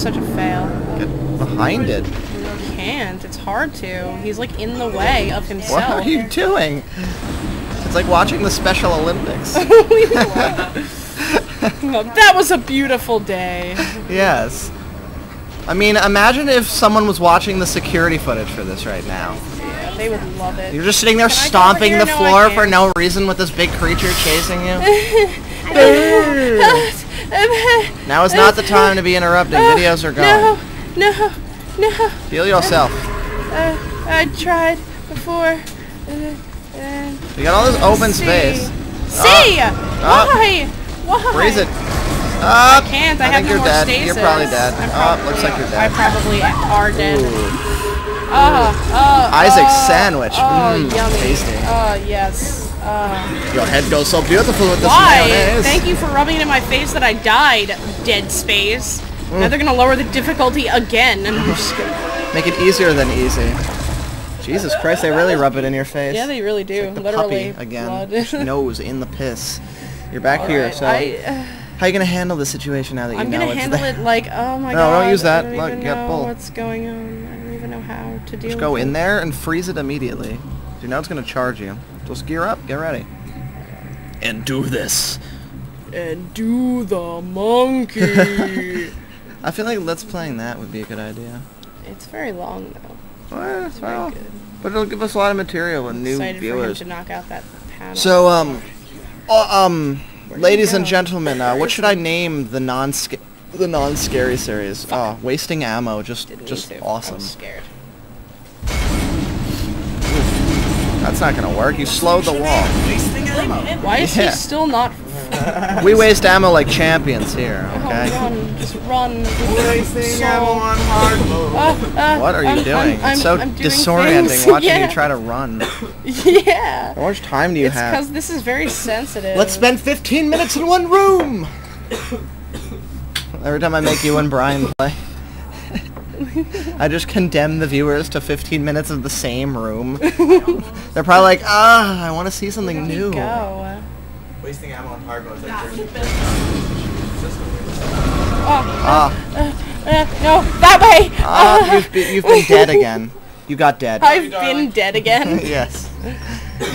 Such a fail. Get behind it. You can't. It's hard to. He's like in the way of himself. What are you doing? It's like watching the Special Olympics. We love no, that was a beautiful day. Yes. I mean, imagine if someone was watching the security footage for this right now. Yeah, they would love it. You're just sitting there stomping the floor for no reason with this big creature chasing you. Now is not the time to be interrupting. Videos are gone. No, no, no. Feel yourself. I tried before. You got all this open space. See? Why? Freeze it. I can't. I have no more stasis. You're probably dead. Looks like you're dead. I probably are dead. Isaac's sandwich. Yummy. Tasty. Yes. Your head goes so beautiful with this mayonnaise. Thank you for rubbing it in my face that I died, Dead Space. Now they're gonna lower the difficulty again. And I'm just gonna make it easier than easy. Jesus Christ, they really rub it in your face. Yeah, they really do. It's like the literally puppy again. Nose in the piss. You're back here, so how are you gonna handle this situation now that you know it's there? I'm gonna handle it like, oh my god. No, don't use that. I don't even know what's going on. I don't even know how to deal with it. Just go in there and freeze it immediately. You know it's gonna charge you. Just gear up, get ready. And do this. And do the monkey. I feel like Let's Playing that would be a good idea. It's very long though. Well, it's very good. But it'll give us a lot of material and new viewers. For him to knock out that panel. So ladies and gentlemen, what should I name the non-scary series? Fuck. Oh, wasting ammo, just awesome. I'm scared. That's not gonna work. You slowed the wall. Why is he still not? We waste ammo like champions here. Okay. Oh, run! Just run! Wasting ammo on hard mode. What are you doing? It's so disorienting watching you try to run. Yeah. How much time do you have? Because this is very sensitive. Let's spend 15 minutes in one room. Every time I make you and Brian play. I just condemn the viewers to 15 minutes of the same room. They're probably like, I want to see something new. Wasting ammo on hard mode. No, that way! You've been dead again. You got dead. I've been dead again? Yes.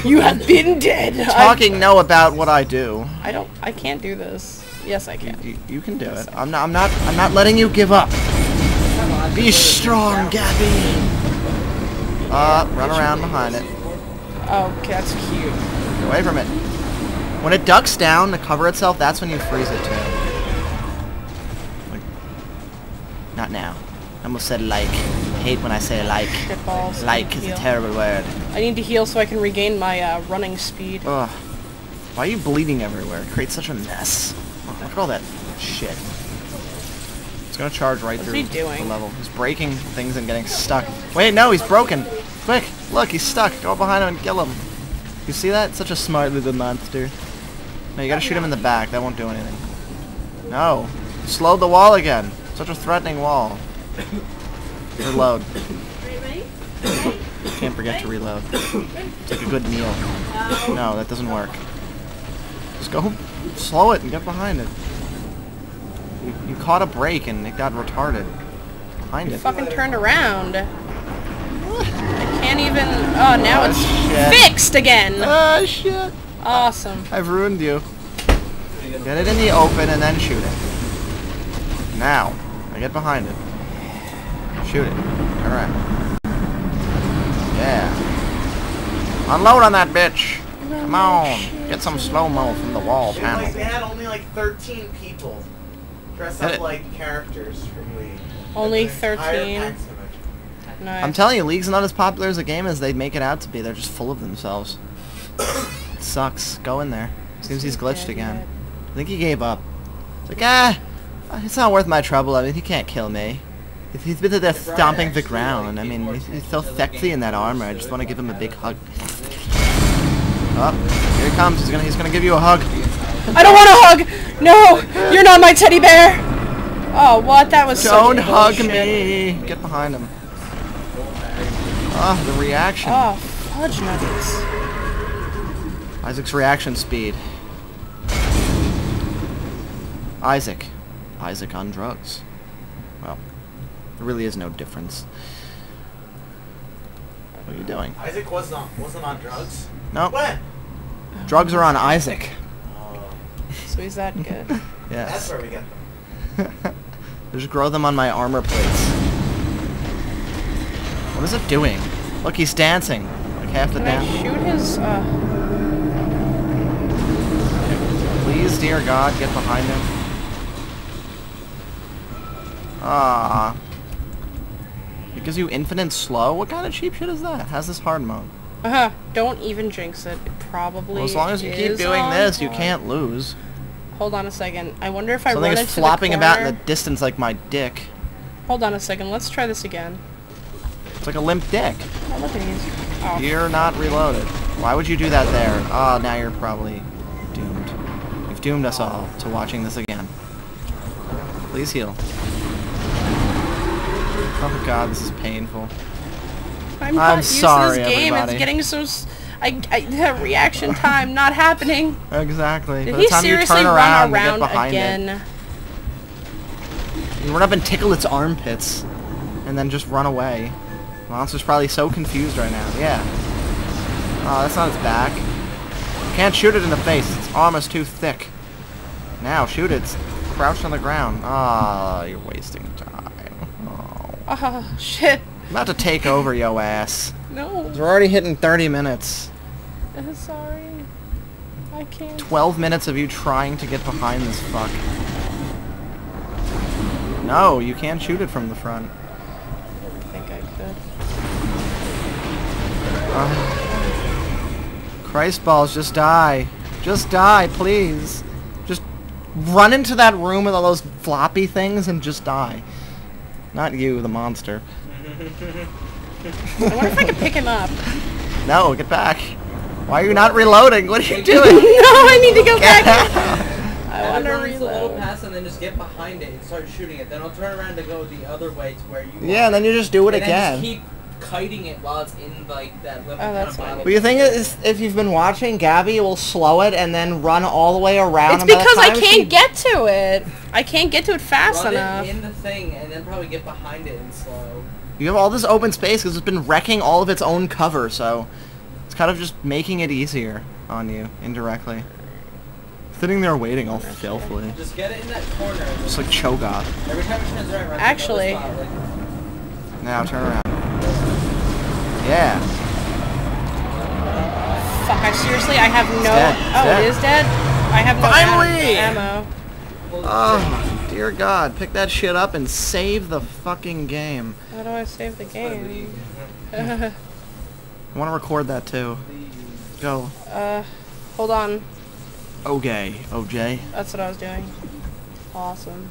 You have been dead! Talking no about what I do. I can't do this. Yes, I can. You can do it. I'm not letting you give up. Be strong, Gabby! Run around behind it. Oh, okay, that's cute. Get away from it. When it ducks down to cover itself, that's when you freeze it too. Not now. I almost said like. I hate when I say like. Shitballs. Like is a terrible word. I need to heal so I can regain my running speed. Ugh. Why are you bleeding everywhere? It creates such a mess. Oh, look at all that shit. It's gonna charge right through the level. He's breaking things and getting stuck. Wait, no, he's broken! Quick! Look, he's stuck! Go behind him and kill him! You see that? Such a smart little monster. No, you gotta shoot him in the back. That won't do anything. No! Slowed the wall again! Such a threatening wall. Reload. Can't forget to reload. It's like a good meal. No, that doesn't work. Just go slow it and get behind it. You caught a break and it got retarded. Behind it. Fucking turned around. I can't even... Oh, now it's fixed again! Oh, shit! Awesome. I've ruined you. Get it in the open and then shoot it. Now. I get behind it. Shoot it. Alright. Yeah. Unload on that bitch! Come on! Get some slow-mo from the wall panel. They had only like 13 people. Dress up like characters from League. Only 13. Nice. I'm telling you, League's not as popular as a game as they make it out to be. They're just full of themselves. It sucks. Go in there. Seems he's glitched again. Yet. I think he gave up. It's like, it's not worth my trouble. I mean, he can't kill me. He's been there stomping the ground. I mean, he's so sexy in that armor. I just want to give him a big hug. Oh, here he comes. He's gonna give you a hug. I don't want a hug! No! You're not my teddy bear! Oh, what? That was so Don't hug me! Get behind him. Oh, the reaction. Oh, fudge nuggets. Isaac's reaction speed. Isaac. Isaac on drugs. well, there really is no difference. What are you doing? Isaac wasn't on drugs. No. What? Drugs are on Isaac. Oh. So he's that good. Yes. That's where we get them. Just grow them on my armor plates. What is it doing? Look, he's dancing. Like half the dance. Shoot his. Please, dear God, get behind him. Ah. It gives you infinite slow? What kind of cheap shit is that? How's this hard mode? Don't even jinx it. It probably well, as long as you keep doing this, you can't lose. Hold on a second. I wonder if I run into the corner. Something is flopping about in the distance like my dick. Hold on a second. Let's try this again. It's like a limp dick. Oh, look at these. Oh. You're not reloaded. Why would you do that there? Ah, now you're probably doomed. You've doomed us all to watching this again. Please heal. Oh God, this is painful. I'm sorry, this game. Everybody. It's getting so. The reaction time not happening. Exactly. Did he seriously run around again? You run up and tickle its armpits, and then just run away. Monster's probably so confused right now. Yeah. Oh, that's on its back. Can't shoot it in the face. Its arm is too thick. Now shoot it. It's crouched on the ground. Ah, you're wasting time. Oh, shit. I'm about to take over yo ass. No. We're already hitting 30 minutes. I'm sorry. I can't. 12 minutes of you trying to get behind this fuck. No, you can't shoot it from the front. I didn't think I could. Christ balls, just die. Just die, please. Just run into that room with all those floppy things and just die. Not you, the monster. I wonder if I can pick him up. No, get back. Why are you not reloading? What are you doing? No, I need to go back. I want to reload. A little pass and then just get behind it and start shooting it. Then I'll turn around to go the other way to where you are. And then you just do it again. Then just keep kiting it while it's in like that level. Oh, that's fine. But the thing is, if you've been watching, Gabby will slow it and then run all the way around. It's because I can't get to it. I can't get to it fast enough. Run it in the thing and then probably get behind it and slow. You have all this open space because it's been wrecking all of its own cover, so it's kind of just making it easier on you indirectly. Sitting there waiting all filthily. Just get it in that corner. Just like Chogoth. Every time it turns around, right? Actually. Now turn around. Yeah. Fuck! I have no. It is dead. I have no ammo. Oh, dear God! Pick that shit up and save the fucking game. How do I save the game? I want to record that too. Go. Hold on. Okay, OJ. That's what I was doing. Awesome.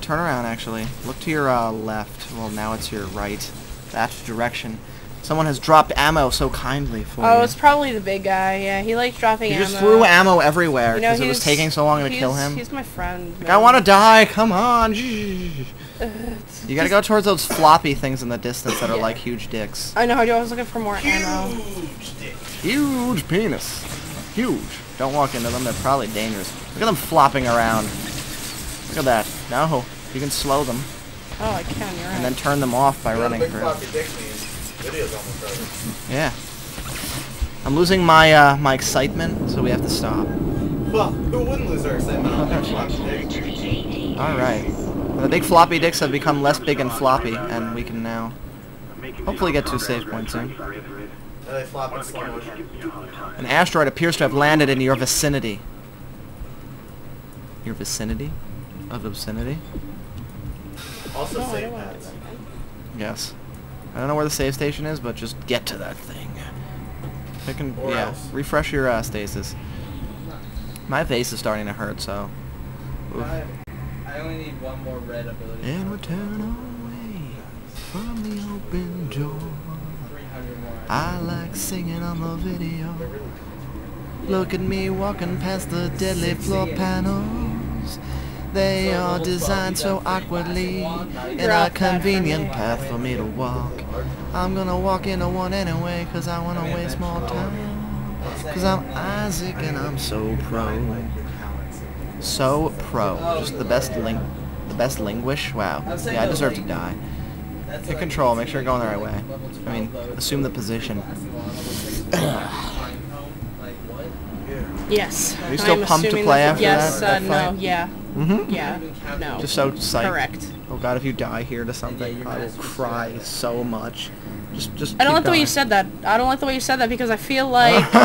Turn around, actually. Look to your left. Well, now it's your right. That direction. Someone has dropped ammo so kindly for you. Oh, it's probably the big guy. Yeah, he likes dropping ammo. He just threw ammo everywhere because it was taking so long to kill him. He's my friend. Like, I want to die. Come on. You got to go towards those floppy things in the distance that are like huge dicks. I know. I was looking for more ammo. Huge dick. Huge penis. Huge. Don't walk into them. They're probably dangerous. Look at them flopping around. Look at that. No. You can slow them. Oh, I can. You're right. And then turn them off by running through. Yeah. I'm losing my my excitement, so we have to stop. Well, who wouldn't lose their excitement on their floppy dick? Alright. The big floppy dicks have become less big and floppy, and we can now hopefully get to save points soon. An asteroid appears to have landed in your vicinity. Your vicinity? Of obscenity? Also save pads. Yes. I don't know where the save station is, but just get to that thing. Pick and, refresh your stasis. My face is starting to hurt, so... I only need one more red ability. And we'll turn away from the open door. I like singing on the video. Look at me walking past the deadly floor panels. They are designed so awkwardly in a convenient path for me to walk. I'm gonna walk into one anyway, cause I wanna waste more time. Cause I'm Isaac and I'm so pro. So pro. Just the best link. The best Linguish? Wow. Yeah, I deserve to die. Hit control, make sure you're going the right way. I mean, assume the position. Yes. Are you still pumped to play after that? Yes, no, yeah. Mm-hmm. Yeah, no. Just so psyched. Correct. Oh god, if you die here to something, I will cry so much. Just I don't like the way you said that. I don't like the way you said that because I feel like you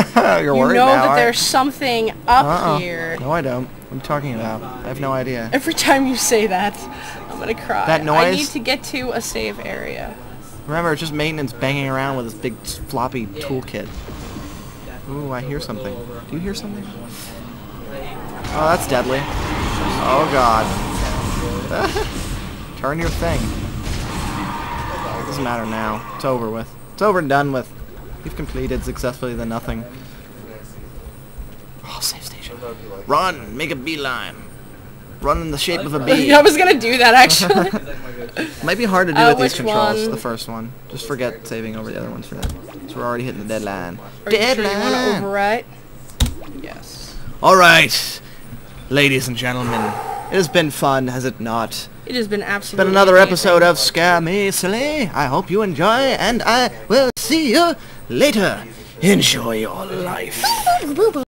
know that there's something up here. No, I don't. What are you talking about? I have no idea. Every time you say that, I'm gonna cry. That noise? I need to get to a safe area. Remember, it's just maintenance banging around with this big floppy toolkit. Ooh, I hear something. Do you hear something? Oh, that's deadly. Oh god. Turn your thing. Doesn't matter now. It's over with. It's over and done with. You've completed successfully the nothing. Oh, safe station. Run! Make a beeline. Run in the shape of a bee. I was gonna do that actually. Might be hard to do with these controls. One? The first one. Just forget saving over the other ones for that. So we're already hitting the deadline. Deadline. You wanna overwrite? Yes. All right, ladies and gentlemen. It has been fun, has it not? It has been absolutely been another episode of Scare Me Silly. I hope you enjoy, and I will see you later. Enjoy your life.